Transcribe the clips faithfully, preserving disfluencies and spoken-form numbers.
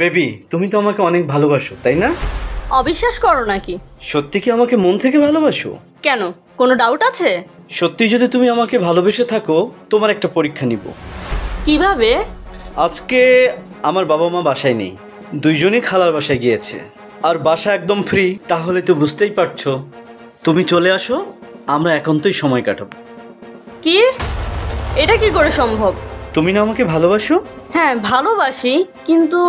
Baby, তুমি তো আমাকে অনেক ভালোবাসো, তাই না? অবিশ্বাস করো নাকি? সত্যি কি আমাকে মন থেকে ভালোবাসো? কেন, কোনো ডাউট আছে? সত্যি যদি তুমি আমাকে ভালোবেসে থাকো, তোমার একটা পরীক্ষা নিব। কিভাবে? আজকে আমার বাবা মা বাসায় নেই, দুইজনই খালার বাসায় গিয়েছে, আর বাসা একদম ফ্রি। তাহলে তো বুঝতেই পারছো, তুমি চলে আসো, আমরা একান্তই সময় কাটাবো। কি? এটা কি করে সম্ভব? তুমি না আমাকে ভালোবাসো? হ্যাঁ ভালোবাসি, কিন্তু।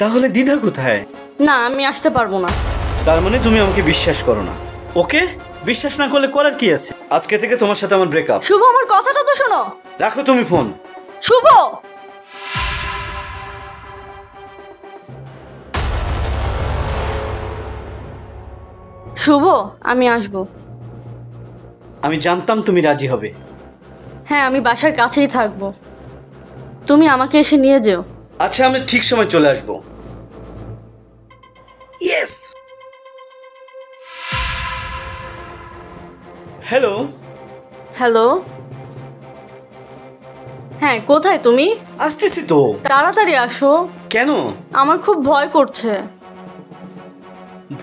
তাহলে দ্বিধা কোথায়? না, আমি আসতে পারবো না। তার মানে তুমি আমাকে বিশ্বাস করো না? ওকে, বিশ্বাস না করলে করার কি আছে? আজকে থেকে তোমার সাথে আমার ব্রেকআপ। শুভ, আমার কথাটা তো শোনো। রাখো তুমি ফোন। শুভ, শুভ আমি আসবো। আমি জানতাম তুমি রাজি হবে। হ্যাঁ, আমি বাসার কাছেই থাকবো, তুমি আমাকে এসে নিয়ে যেও। আচ্ছা, আমি ঠিক সময় চলে আসবো। ইয়েস। হ্যালো। হ্যালো। হ্যাঁ, কোথায় তুমি? আসতেছি তো। তাড়াতাড়ি আসো। কেন? আমার খুব ভয় করছে।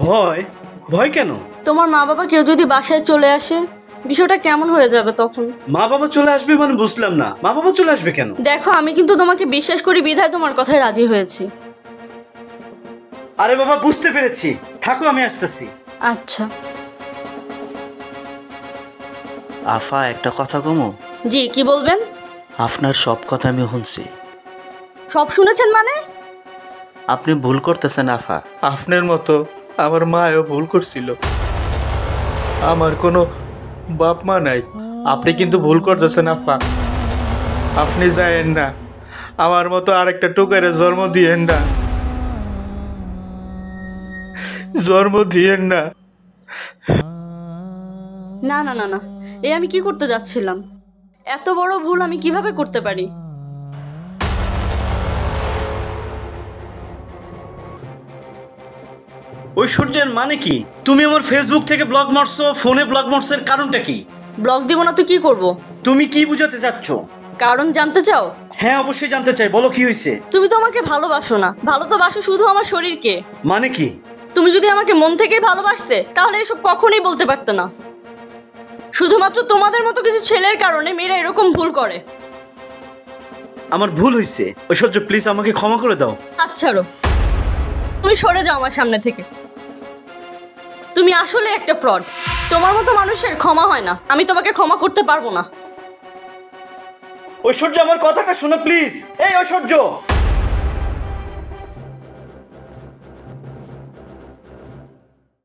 ভয়? ভয় কেন? তোমার মা বাবা কেউ যদি বাসায় চলে আসে, বিষয়টা কেমন হয়ে যাবে তখন। মা বাবা চলে আসবে মানে? বুঝলাম না, মা বাবা চলে আসবে কেন? দেখো, আমি কিন্তু তোমাকে বিশ্বাস করি বিধায় তোমার কথায় রাজি হয়েছি। আরে বাবা, বুঝতে পেরেছি, থাকো আমি আসতেছি। আচ্ছা। আফা, একটা কথা কমো। জি, কি বলবেন? আপনার সব কথা আমি শুনছি। সব শুনেছেন মানে? আপনি ভুল করতেছেন আফা। আপনার মতো আমার মাও ভুল করছিল। আমার কোনো বাপ মা নাই। আপনি কিন্তু ভুল করতেছেন আফা। আপনি যায়েন না, আমার মতো আরেকটা টুকারে জন্ম দিয়েন না, জন্ম দিয়েন না। না না না না, এ আমি কি করতে যাচ্ছিলাম? এত বড় ভুল আমি কিভাবে করতে পারি? ওই সূর্যের মানে কি? তুমি আমার ফেসবুক থেকে ব্লগ মারছো, ফোনে ব্লগ মারছর, কারণটা কি? ব্লগ দিব না তো কি করব? তুমি কি বুঝাতে চাচ্ছ? কারণ জানতে চাও? হ্যাঁ অবশ্যই জানতে চাই, বলো কি হয়েছে? তুমি তো আমাকে ভালোবাসো না, ভালো তো বাসো শুধু আমার শরীরকে। মানে কি? তুমি যদি আমাকে মন থেকেই ভালোবাসতে, তাহলে এসব কখনোই বলতে পারত না। শুধুমাত্র তোমাদের মতো কিছু ছেলের কারণে মেয়েরা এরকম ভুল করে। আমার ভুল হয়েছে ঐশ্বর্য, প্লিজ আমাকে ক্ষমা করে দাও। আচ্ছা, তুমি সরে যাও আমার সামনে থেকে। তুমি আসলে একটা ফ্রড, তোমার মতো মানুষের ক্ষমা হয় না। আমি তোমাকে ক্ষমা করতে পারবো না। ঐশ্বর্য, আমার কথাটা শোনো প্লিজ। এই ঐশ্বর্য।